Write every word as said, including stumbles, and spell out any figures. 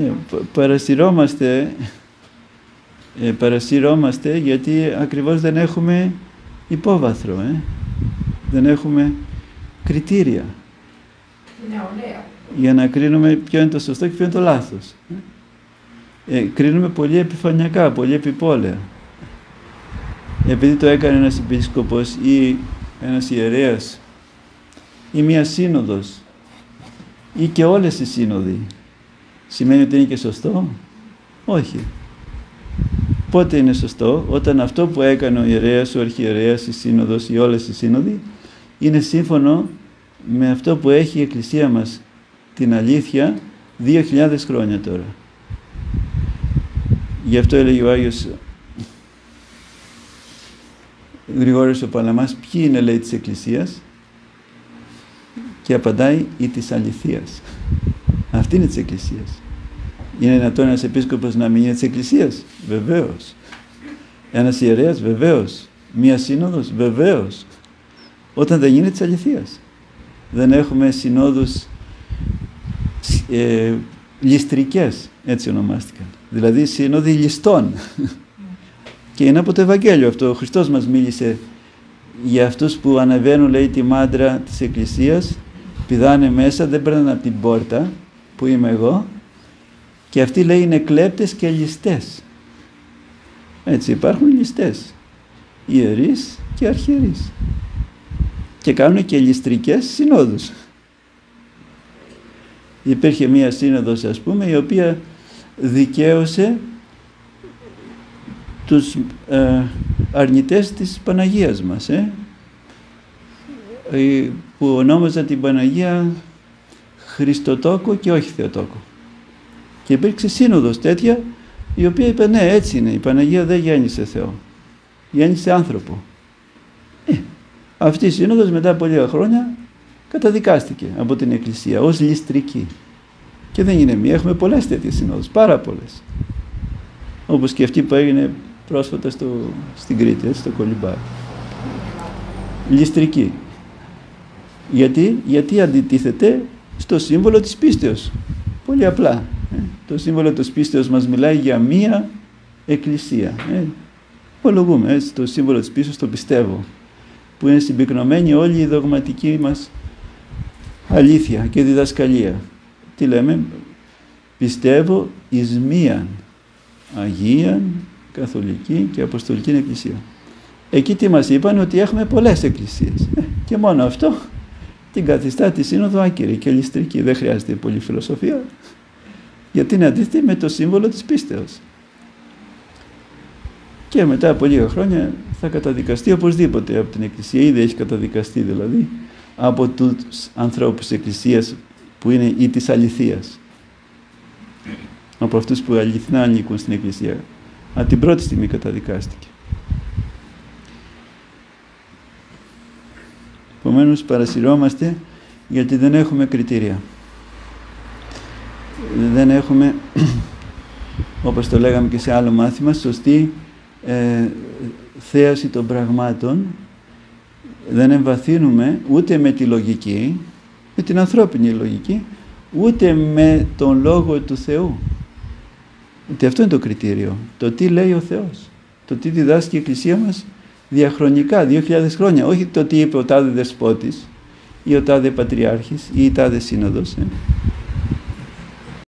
Ε, παρασυρώμαστε, ε, παρασυρώμαστε γιατί ακριβώς δεν έχουμε υπόβαθρο, ε. δεν έχουμε κριτήρια για να κρίνουμε ποιο είναι το σωστό και ποιο είναι το λάθος. Ε, κρίνουμε πολύ επιφανειακά, πολύ επιπόλαια. Επειδή το έκανε ένας επίσκοπος ή ένας ιερέας ή μία σύνοδος ή και όλες οι σύνοδοι, σημαίνει ότι είναι και σωστό? Όχι. Πότε είναι σωστό? Όταν αυτό που έκανε ο ιερέας, ο αρχιερέας, η σύνοδος ή όλες οι σύνοδοι είναι σύμφωνο με αυτό που έχει η Εκκλησία μας, την αλήθεια, δύο χιλιάδες χρόνια τώρα. Γι' αυτό έλεγε ο Άγιος Γρηγόριος ο Παλαμάς, ποιοι είναι, λέει, της Εκκλησίας, και απαντάει, ή της αληθείας. Αυτή είναι της Εκκλησίας. Είναι δυνατόν ένας επίσκοπος να μην είναι της Εκκλησίας? Βεβαίως. Ένας ιερέας? Βεβαίως. Μία σύνοδος? Βεβαίως. Όταν δεν είναι της αληθείας. Δεν έχουμε συνόδους ε, ληστρικές, έτσι ονομάστηκαν. Δηλαδή συνόδοι ληστών. Και είναι από το Ευαγγέλιο αυτό. Ο Χριστός μας μίλησε για αυτούς που ανεβαίνουν, λέει, τη μάντρα της Εκκλησίας, πηδάνε μέσα, δεν περνάνε από την πόρτα που είμαι εγώ, και αυτοί, λέει, είναι κλέπτες και ληστές. Έτσι, υπάρχουν ληστές, ιερείς και αρχιερείς, και κάνουν και ληστρικές συνόδους. Υπήρχε μία σύνοδος, ας πούμε, η οποία δικαίωσε τους ε, αρνητές της Παναγίας μας, ε, που ονόμαζαν την Παναγία Χριστοτόκο και όχι Θεοτόκο. Και υπήρξε σύνοδος τέτοια, η οποία είπε, ναι, έτσι είναι, η Παναγία δεν γέννησε Θεό, γέννησε άνθρωπο. Ε, αυτή η σύνοδος μετά από λίγα χρόνια καταδικάστηκε από την Εκκλησία ως ληστρική. Και δεν είναι μία, έχουμε πολλές τέτοιες συνόδους, πάρα πολλές. Όπως και αυτή που έγινε πρόσφατα στο, στην Κρήτη, έτσι, στο Κολυμπάρι. Ληστρική. Γιατί, γιατί αντιτίθεται στο σύμβολο της πίστεως. Πολύ απλά. Ε. Το σύμβολο της πίστεως μας μιλάει για μία εκκλησία. Ε. Υπολογούμε, έτσι, το σύμβολο της πίστεως, το πιστεύω, που είναι συμπυκνωμένη όλη η δογματική μας αλήθεια και διδασκαλία. Τι λέμε? Πιστεύω εις μίαν Αγίαν, Καθολική και Αποστολική Εκκλησία. Εκεί τι μας είπαν? Ότι έχουμε πολλές εκκλησίες. Και μόνο αυτό την καθιστά τη σύνοδο άκυρη και ληστρική. Δεν χρειάζεται πολύ φιλοσοφία, γιατί είναι αντίθετη με το σύμβολο της πίστεως. Και μετά από λίγα χρόνια θα καταδικαστεί οπωσδήποτε από την Εκκλησία. Ήδη έχει καταδικαστεί, δηλαδή, από τους ανθρώπους της Εκκλησίας που είναι ή της αληθείας. Από αυτούς που αληθινά ανήκουν στην Εκκλησία. Από την πρώτη στιγμή καταδικάστηκε. Επομένως, παρασυρώμαστε γιατί δεν έχουμε κριτήρια. Δεν έχουμε, όπως το λέγαμε και σε άλλο μάθημα, σωστή ε, θέαση των πραγμάτων. Δεν εμβαθύνουμε ούτε με τη λογική, με την ανθρώπινη λογική, ούτε με τον Λόγο του Θεού. Ότι αυτό είναι το κριτήριο, το τι λέει ο Θεός, το τι διδάσκει η Εκκλησία μας διαχρονικά, δύο χιλιάδες χρόνια, όχι το τι είπε ο τάδε δεσπότης ή ο τάδε πατριάρχης ή η τάδε σύνοδος. Ε.